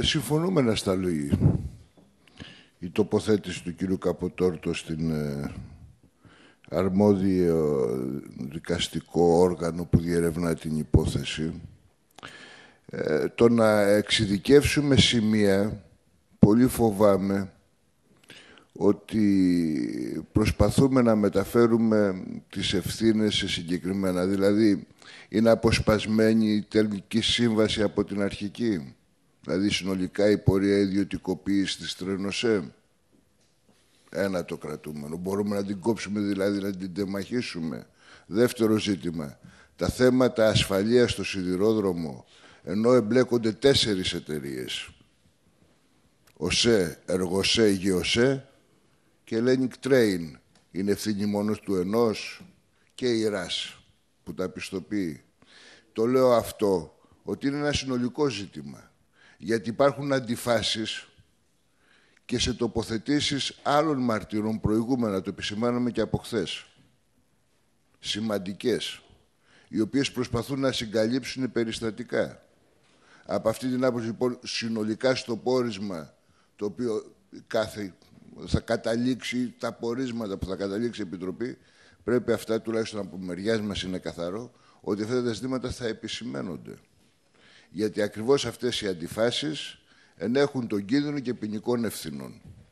Συμφωνούμενα στα λόγη. Η τοποθέτηση του κυρίου Καποτόρτο στην αρμόδιο δικαστικό όργανο που διερευνά την υπόθεση, το να εξειδικεύσουμε σημεία, πολύ φοβάμαι ότι προσπαθούμε να μεταφέρουμε τις ευθύνες σε συγκεκριμένα. Δηλαδή, είναι αποσπασμένη η τελική σύμβαση από την αρχική. Δηλαδή, συνολικά η πορεία ιδιωτικοποίησης της ΤΡΑΙΝΟΣΕ. Ένα το κρατούμενο. Μπορούμε να την κόψουμε, δηλαδή να την τεμαχίσουμε. Δεύτερο ζήτημα. Τα θέματα ασφαλείας στο σιδηρόδρομο, ενώ εμπλέκονται 4 εταιρείες. ΟΣΕ, ΕργοΣΕ, ΓΑΙΟΣΕ και Hellenic Train. Είναι ευθύνη μόνος του ενός, και η ΡΑΣ που τα πιστοποιεί. Το λέω αυτό, ότι είναι ένα συνολικό ζήτημα. Γιατί υπάρχουν αντιφάσεις και σε τοποθετήσεις άλλων μαρτύρων προηγούμενα, το επισημάναμε και από χθες, σημαντικές, οι οποίες προσπαθούν να συγκαλύψουν περιστατικά. Από αυτή την άποψη, λοιπόν, συνολικά στο πόρισμα, το οποίο θα καταλήξει, τα πορίσματα που θα καταλήξει η Επιτροπή, πρέπει αυτά, τουλάχιστον από μεριάς μας είναι καθαρό, ότι αυτά τα ζητήματα θα επισημαίνονται. Γιατί ακριβώς αυτές οι αντιφάσεις ενέχουν τον κίνδυνο και ποινικών ευθυνών.